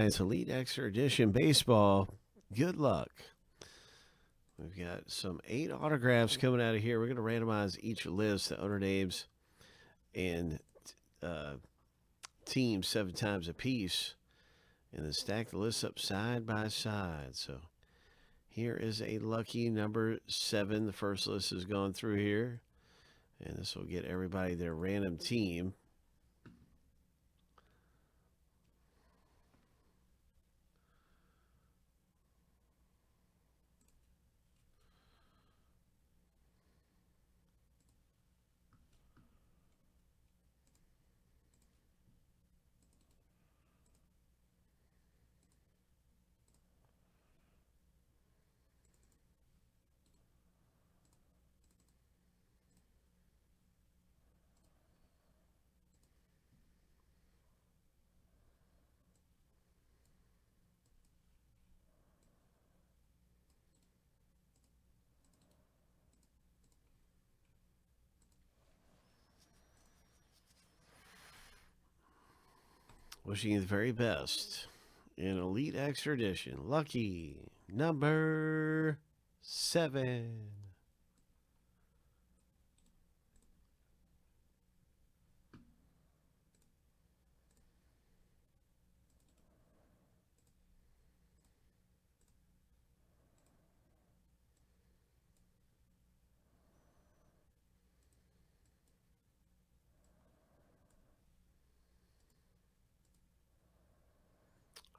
right, it's Elite Extra Edition Baseball. Good luck. We've got some 8 autographs coming out of here. We're going to randomize each list, the owner names, and teams 7 times a piece, and then stack the lists up side by side. So here is a lucky number 7. The first list has gone through here, and this will get everybody their random team. Wishing you the very best in Elite Extra Edition. Lucky number 7.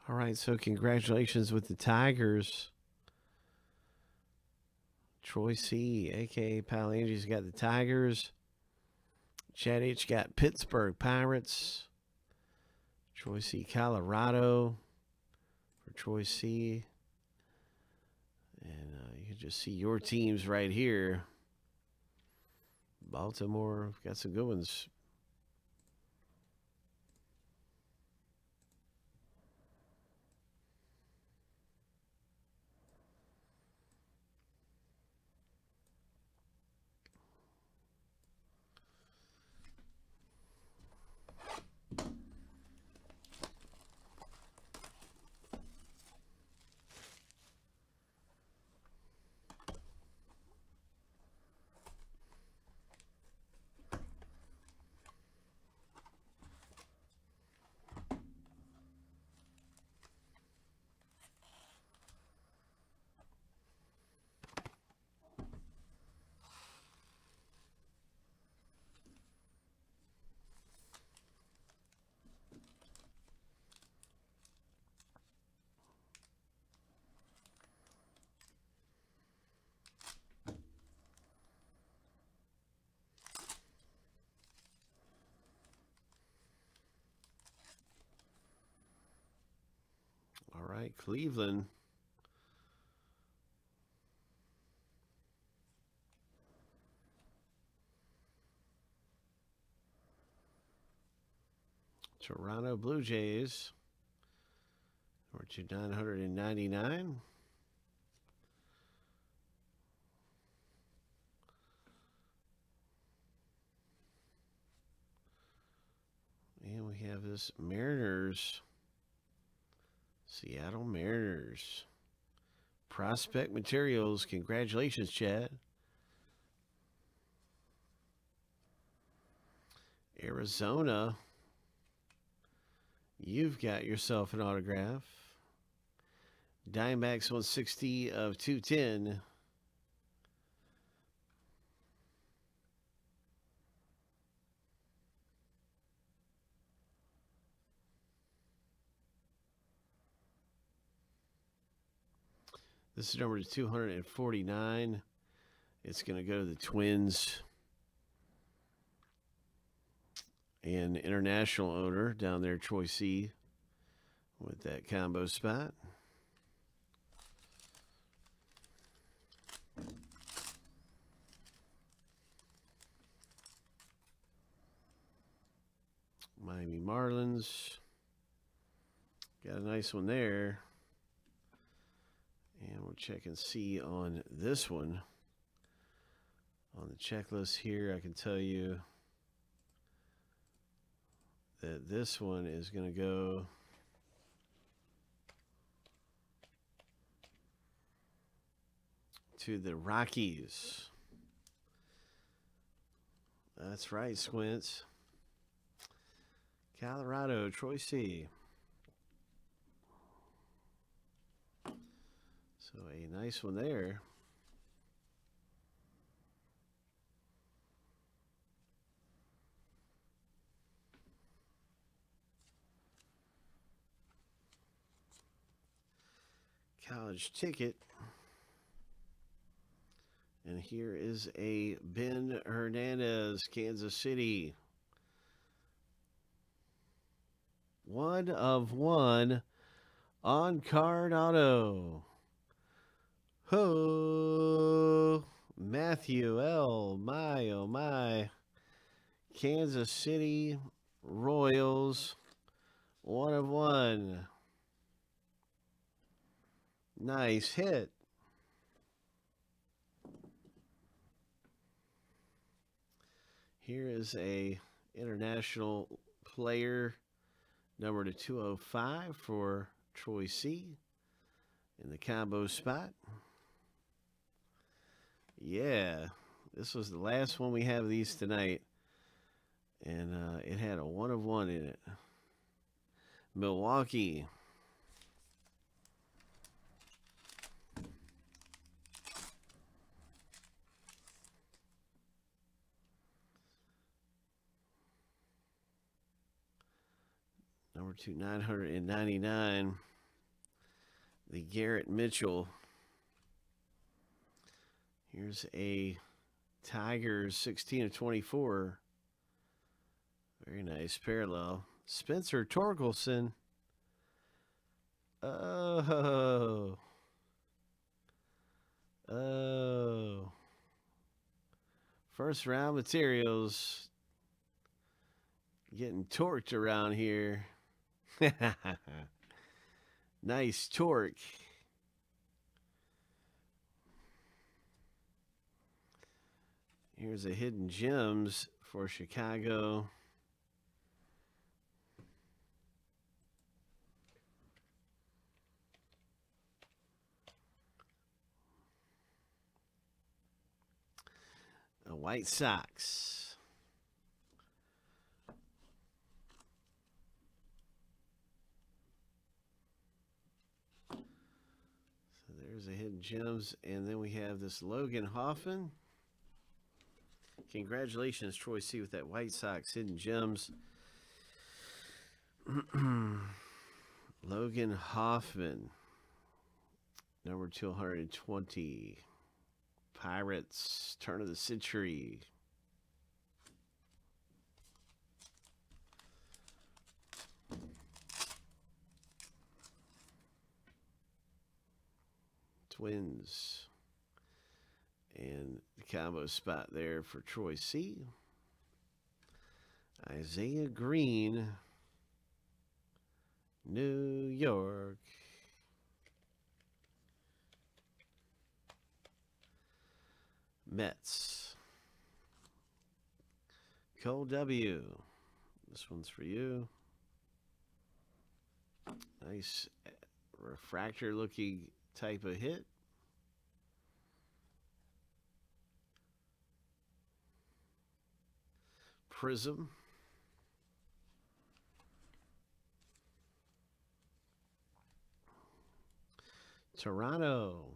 All right, so congratulations with the Tigers. Troy C, a.k.a. Palangie's got the Tigers. Chad H got Pittsburgh Pirates. Troy C, Colorado for Troy C. And you can just see your teams right here. Baltimore, got some good ones. Cleveland. Toronto Blue Jays. Number 999. And we have this Mariners. Seattle Mariners. Prospect Materials. Congratulations, Chad. Arizona. You've got yourself an autograph. Diamondbacks 160 of 210. This is number 249. It's going to go to the Twins. And international owner down there, Troy C, with that combo spot. Miami Marlins. Got a nice one there. And we'll check and see on this one. On the checklist here, I can tell you that this one is going to go to the Rockies. That's right, Squints. Colorado, Troy C. So a nice one there. College ticket. And here is a Ben Hernandez, Kansas City. 1/1 on card auto. Ho! Matthew L. My, oh my. Kansas City Royals. 1/1. Nice hit. Here is a international player, number to 205 for Troy C in the combo spot. Yeah, this was the last one we have of these tonight, and it had a 1/1 in it. Milwaukee. Number to 999, the Garrett Mitchell. Here's a Tigers 16/24. Very nice parallel. Spencer Torkelson. Oh. Oh. First round materials. Getting torqued around here. Nice torque. Here's a hidden gems for Chicago. The White Sox. There's a hidden gems, and then we have this Logan Hoffman. Congratulations, Troy C, with that White Sox hidden gems. Logan Hoffman, number 220, Pirates, turn of the century. Twins, and the combo spot there for Troy C. Isaiah Green, New York. Mets. Cole W. This one's for you. Nice refractor looking type of hit. Prism. Toronto.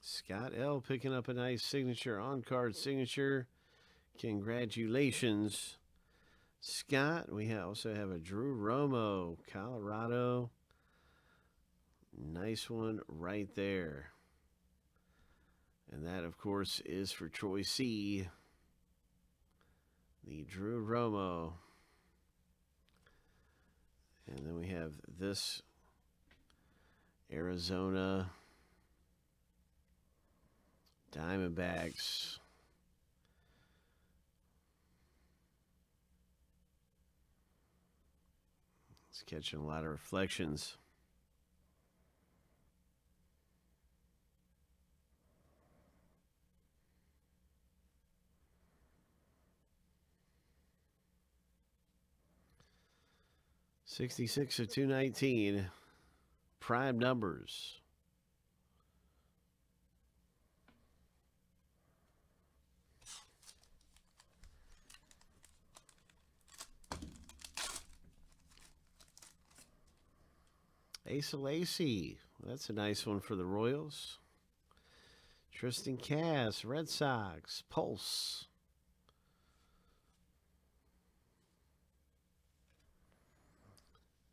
Scott L picking up a nice signature, on-card signature. Congratulations, Scott. We also have a Drew Romo, Colorado. Nice one right there. And that, of course, is for Troy C. The Drew Romo. And then we have this Arizona Diamondbacks. It's catching a lot of reflections. 66 of 219. Prime numbers. Ace Lacey. Well, that's a nice one for the Royals. Tristan Casas, Red Sox, Pulse.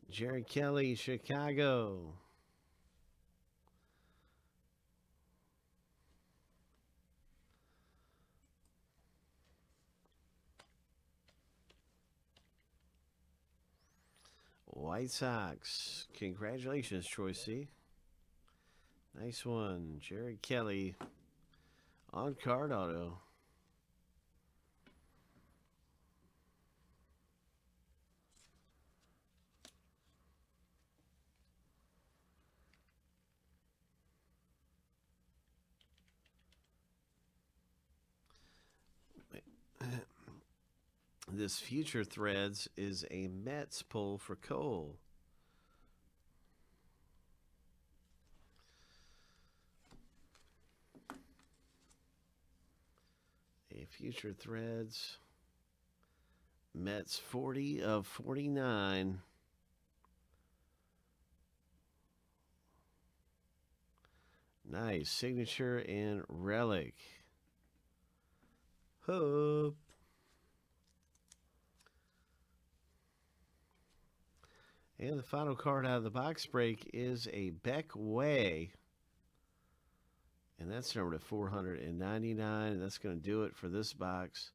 Jerry Kelly, Chicago. White Sox. Congratulations, Troy C. Nice one. Jerry Kelly. On card auto. This future threads is a Mets pull for Cole. A future threads Mets 40 of 49. Nice signature and relic. Hope. And the final card out of the box break is a Beck Way. And that's numbered to 499. And that's going to do it for this box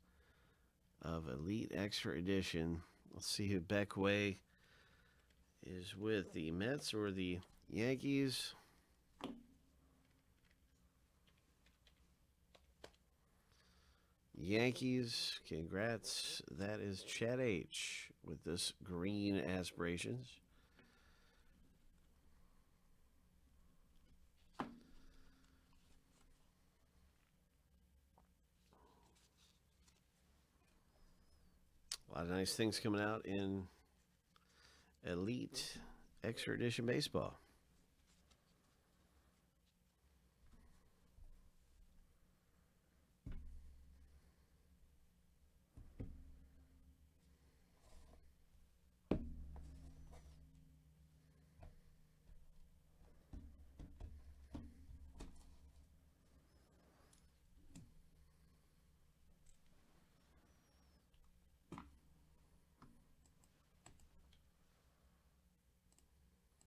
of Elite Extra Edition. Let's see who Beck Way is with, the Mets or the Yankees. Yankees, congrats. That is Chad H. with this green aspirations. A lot of nice things coming out in Elite Extra Edition Baseball.